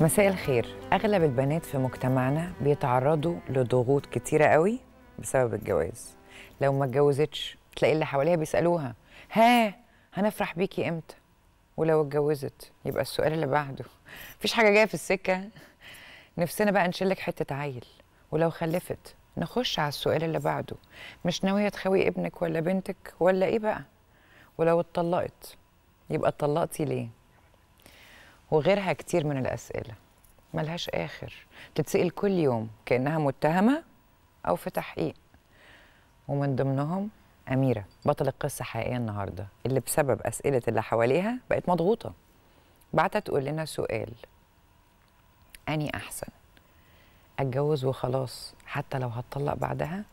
مساء الخير. اغلب البنات في مجتمعنا بيتعرضوا لضغوط كتيره قوي بسبب الجواز. لو ما اتجوزتش تلاقي اللي حواليها بيسالوها ها هنفرح بيكي امتى، ولو اتجوزت يبقى السؤال اللي بعده مفيش حاجه جايه في السكه، نفسنا بقى نشيلك حته عيل، ولو خلفت نخش على السؤال اللي بعده مش ناويه تخوي ابنك ولا بنتك ولا ايه بقى، ولو اتطلقت يبقى اتطلقتي ليه، وغيرها كتير من الأسئلة ملهاش آخر تتسأل كل يوم كأنها متهمة أو في تحقيق. ومن ضمنهم أميرة بطل القصة حقيقية النهاردة، اللي بسبب أسئلة اللي حواليها بقت مضغوطة، بعتها تقول لنا سؤال: أني أحسن أتجوز وخلاص حتى لو هتطلق بعدها،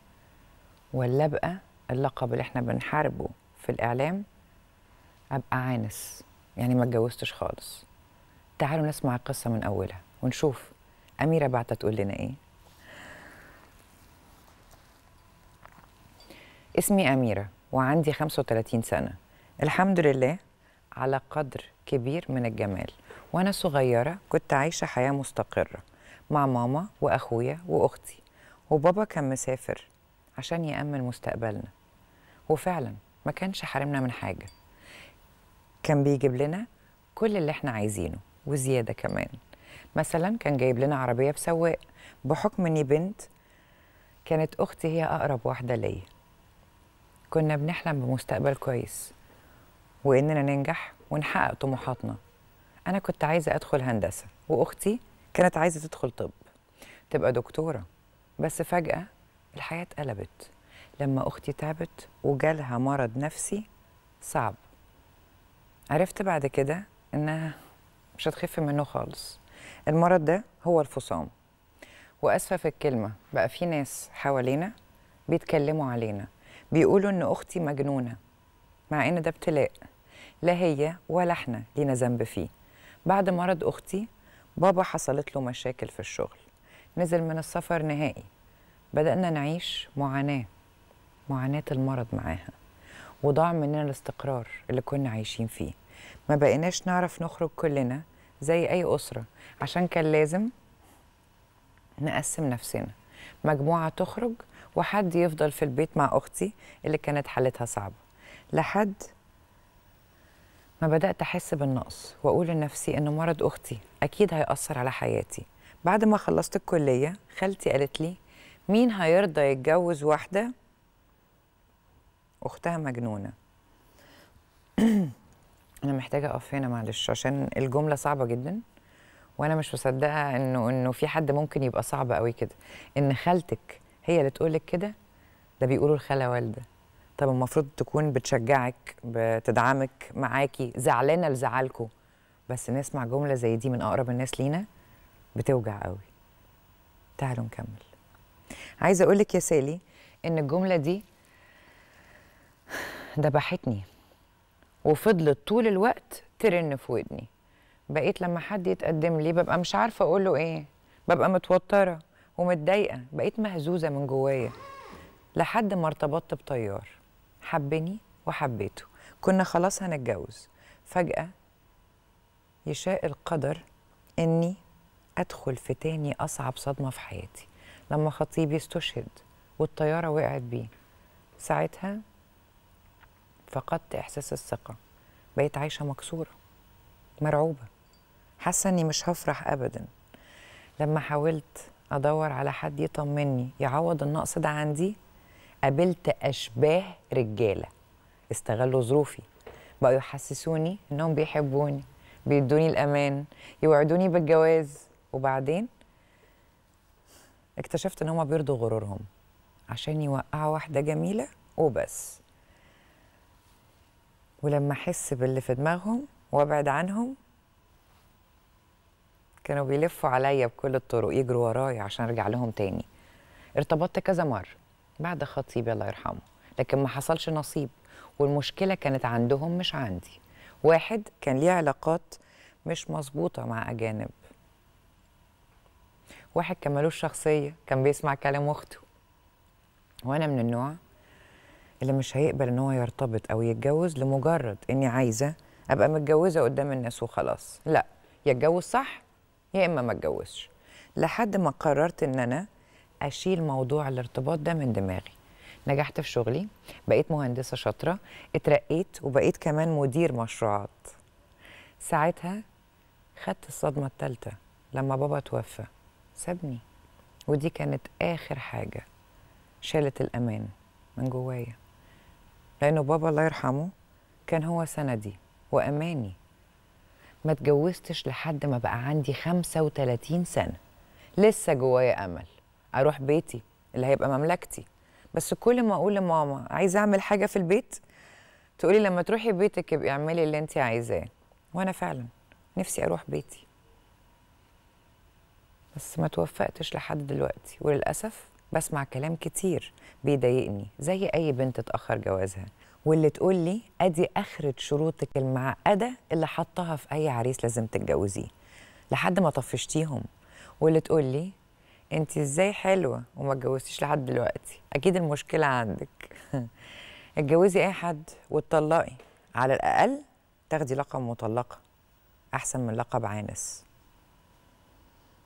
ولا أبقى اللقب اللي احنا بنحاربه في الإعلام، أبقى عانس يعني ما اتجوزتش خالص؟ تعالوا نسمع القصة من أولها ونشوف أميرة بعتها تقول لنا إيه. اسمي أميرة وعندي 35 سنة، الحمد لله على قدر كبير من الجمال. وأنا صغيرة كنت عايشة حياة مستقرة مع ماما وأخويا وأختي، وبابا كان مسافر عشان يأمن مستقبلنا، وفعلا ما كانش حارمنا من حاجة، كان بيجيب لنا كل اللي احنا عايزينه وزيادة كمان. مثلا كان جايب لنا عربية بسواق، بحكم اني بنت كانت اختي هي اقرب واحدة ليا. كنا بنحلم بمستقبل كويس واننا ننجح ونحقق طموحاتنا. انا كنت عايزة ادخل هندسة، واختي كانت عايزة تدخل طب تبقى دكتورة، بس فجأة الحياة اتقلبت لما اختي تعبت وجالها مرض نفسي صعب. عرفت بعد كده انها مش هتخف منه خالص، المرض ده هو الفصام. واسفه في الكلمه، بقى في ناس حوالينا بيتكلموا علينا بيقولوا ان اختي مجنونه، مع ان ده ابتلاء لا هي ولا احنا لينا ذنب فيه. بعد مرض اختي بابا حصلت له مشاكل في الشغل، نزل من السفر نهائي، بدأنا نعيش معاناه المرض معاها، وضاع مننا الاستقرار اللي كنا عايشين فيه. ما بقيناش نعرف نخرج كلنا زي أي أسرة، عشان كان لازم نقسم نفسنا، مجموعة تخرج وحد يفضل في البيت مع أختي اللي كانت حالتها صعبة. لحد ما بدأت أحس بالنقص وأقول لنفسي إن مرض أختي أكيد هيأثر على حياتي. بعد ما خلصت الكلية خالتي قالت لي: مين هيرضى يتجوز واحدة أختها مجنونة؟ أنا محتاجة أقف هنا معلش عشان الجملة صعبة جدا، وأنا مش مصدقة إنه في حد ممكن يبقى صعب قوي كده، إن خالتك هي اللي تقولك كده. ده بيقولوا الخالة والدة. طب المفروض تكون بتشجعك، بتدعمك، معاكي، زعلانة لزعلكوا، بس نسمع جملة زي دي من أقرب الناس لينا بتوجع قوي. تعالوا نكمل. عايزة أقولك يا سالي إن الجملة دي دبحتني وفضلت طول الوقت ترن في ودني. بقيت لما حد يتقدم لي ببقى مش عارفه اقول له ايه، ببقى متوتره ومتضايقه، بقيت مهزوزه من جوايا. لحد ما ارتبطت بطيار حبني وحبيته، كنا خلاص هنتجوز. فجأه يشاء القدر اني ادخل في تاني اصعب صدمه في حياتي، لما خطيبي استشهد والطياره وقعت بيه. ساعتها فقدت إحساس الثقة، بقيت عايشة مكسورة مرعوبة، حاسة إني مش هفرح أبدا. لما حاولت أدور على حد يطمني يعوض النقص ده عندي، قابلت أشباه رجالة استغلوا ظروفي، بقوا يحسسوني إنهم بيحبوني، بيدوني الأمان، يوعدوني بالجواز، وبعدين اكتشفت إن هما بيرضوا غرورهم عشان يوقعوا واحدة جميلة وبس. ولما احس باللي في دماغهم وابعد عنهم كانوا بيلفوا عليا بكل الطرق، يجروا ورايا عشان ارجع لهم تاني. ارتبطت كذا مره بعد خطيبي الله يرحمه، لكن ما حصلش نصيب، والمشكله كانت عندهم مش عندي. واحد كان ليه علاقات مش مظبوطه مع اجانب، واحد كان مالوش شخصيه، كان بيسمع كلام اخته، وانا من النوع اللي مش هيقبل ان هو يرتبط او يتجوز لمجرد اني عايزه ابقى متجوزه قدام الناس وخلاص. لا، يتجوز صح يا اما ما اتجوزش، لحد ما قررت ان انا اشيل موضوع الارتباط ده من دماغي. نجحت في شغلي، بقيت مهندسه شاطره، اترقيت وبقيت كمان مدير مشروعات. ساعتها خدت الصدمه الثالثه لما بابا توفى، سابني، ودي كانت اخر حاجه شالت الامان من جوايا، لانه بابا الله يرحمه كان هو سندي واماني. ما اتجوزتش لحد ما بقى عندي 35 سنه، لسه جوايا امل اروح بيتي اللي هيبقى مملكتي. بس كل ما اقول لماما عايزه اعمل حاجه في البيت تقولي لما تروحي بيتك ابقي اعملي اللي انت عايزاه، وانا فعلا نفسي اروح بيتي، بس ما توفقتش لحد دلوقتي. وللاسف بسمع كلام كتير بيضايقني زي اي بنت اتاخر جوازها، واللي تقول لي ادي اخرة شروطك المعقده اللي حطها في اي عريس لازم تتجوزيه لحد ما طفشتيهم، واللي تقول لي انت ازاي حلوه وما اتجوزتيش لحد دلوقتي، اكيد المشكله عندك. اتجوزي اي حد واتطلقي، على الاقل تاخدي لقب مطلقه احسن من لقب عانس.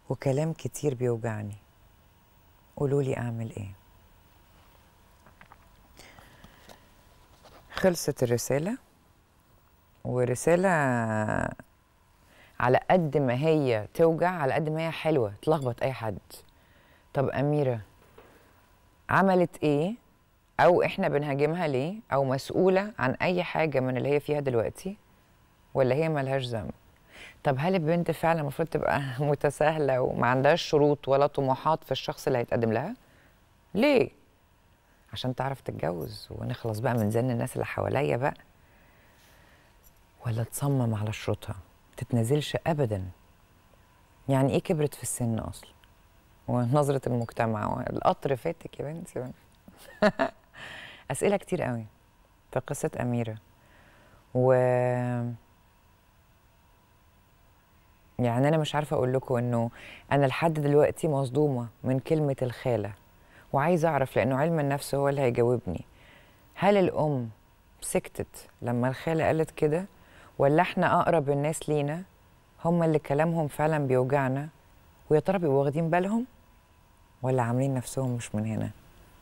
وكلام كتير بيوجعني، قولولي اعمل ايه؟ خلصت الرساله، ورساله على قد ما هي توجع على قد ما هي حلوه تلخبط اي حد. طب اميره عملت ايه؟ او احنا بنهاجمها ليه؟ او مسؤوله عن اي حاجه من اللي هي فيها دلوقتي؟ ولا هي مالهاش ذنب؟ طب هل البنت فعلا المفروض تبقى متساهله وما عندهاش شروط ولا طموحات في الشخص اللي هيتقدم لها؟ ليه؟ عشان تعرف تتجوز ونخلص بقى من زن الناس اللي حواليا بقى، ولا تصمم على شروطها تتنازلش ابدا؟ يعني ايه كبرت في السن اصلا ونظره المجتمع القطر فاتك يا بنتي. اسئله كتير قوي في قصه اميره، و يعني انا مش عارفه اقول لكم انه انا لحد دلوقتي مصدومه من كلمه الخاله، وعايزه اعرف لانه علم النفس هو اللي هيجاوبني، هل الام سكتت لما الخاله قالت كده، ولا احنا اقرب الناس لينا هم اللي كلامهم فعلا بيوجعنا ويا ترى بيبقوا واخدين بالهم، ولا عاملين نفسهم مش من هنا؟